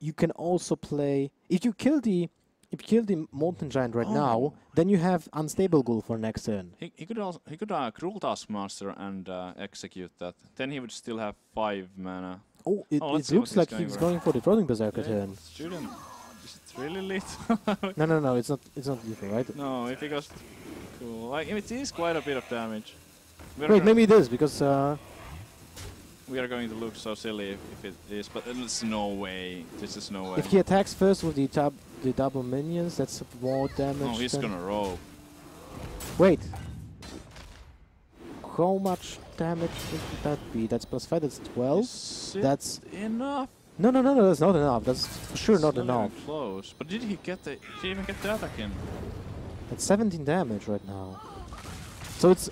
You can also play if you kill the Molten Giant right now, then you have unstable ghoul for next turn. He could also cruel taskmaster and execute that. Then he would still have 5 mana. Oh, it looks like he's going for the frozen berserker turn. Shouldn't. Is it really lethal? No, it's not lethal, right? No, it because cool. Like it is quite a bit of damage. Wait, maybe it is because we are going to look so silly if it is, but there's no way. This is no way. If he attacks first with the double minions, that's more damage. No, he's gonna roll. Wait. How much damage would that be? That's +5. That's 12. Is that's enough. No, that's not enough. That's for sure not enough. Close. But did he get the? Did he even get that again? That's 17 damage right now. So it's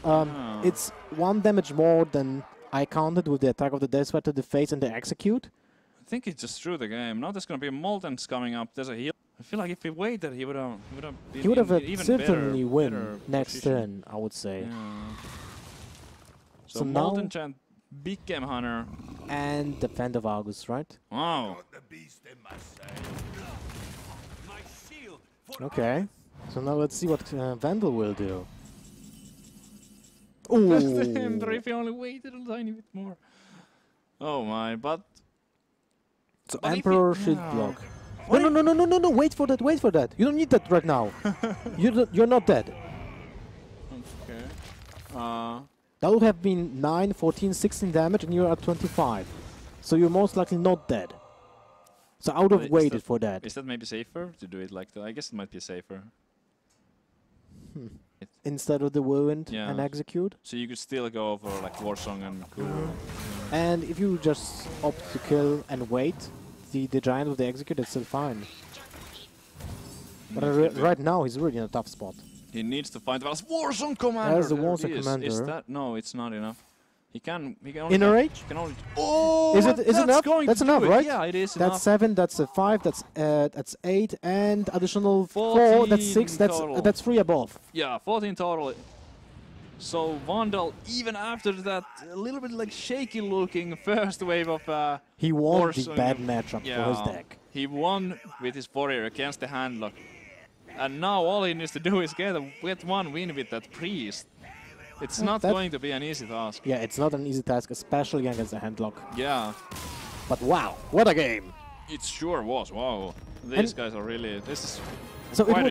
1 damage more than I counted with the attack of the Death Sweat to the face and the execute. I think he just threw the game. Now there's going to be Molten's coming up. There's a heal. I feel like if he waited, he would have been even certainly better, win next turn, I would say. Yeah. So Molten Giant, Big Game Hunter. And Defender of Argus, right? Wow. Okay. So now let's see what Vandal will do. If he only waited a tiny bit more. Oh my, but... So but Emperor Shield block. No, wait for that, You don't need that right now. You're not dead. Okay. That would have been 9, 14, 16 damage and you're at 25. So you're most likely not dead. So I would have waited for that. Is that maybe safer to do it like that? I guess it might be safer. Instead of the whirlwind and execute. So you could still go for like Warsong and Cool. And if you just opt to kill and wait, the giant with the execute is still fine. But right now he's really in a tough spot. He needs to find the balance. Warsong Commander! There's the Warsong Commander. Is that? No, it's not enough. He can only in a rage? Can only is it enough? That's enough, right? Yeah, it is enough. That's 7, that's 5, that's 8, and additional 4, that's 6, that's 3 above. Yeah, 14 total. So Vandal, even after that, a little bit like shaky looking first wave of he won the bad matchup for his deck. He won with his warrior against the handlock. And now all he needs to do is get one win with that priest. It's not going to be an easy task. Yeah, it's not an easy task, especially against a handlock. Yeah. But wow, what a game! It sure was, wow. These guys are really... This is quite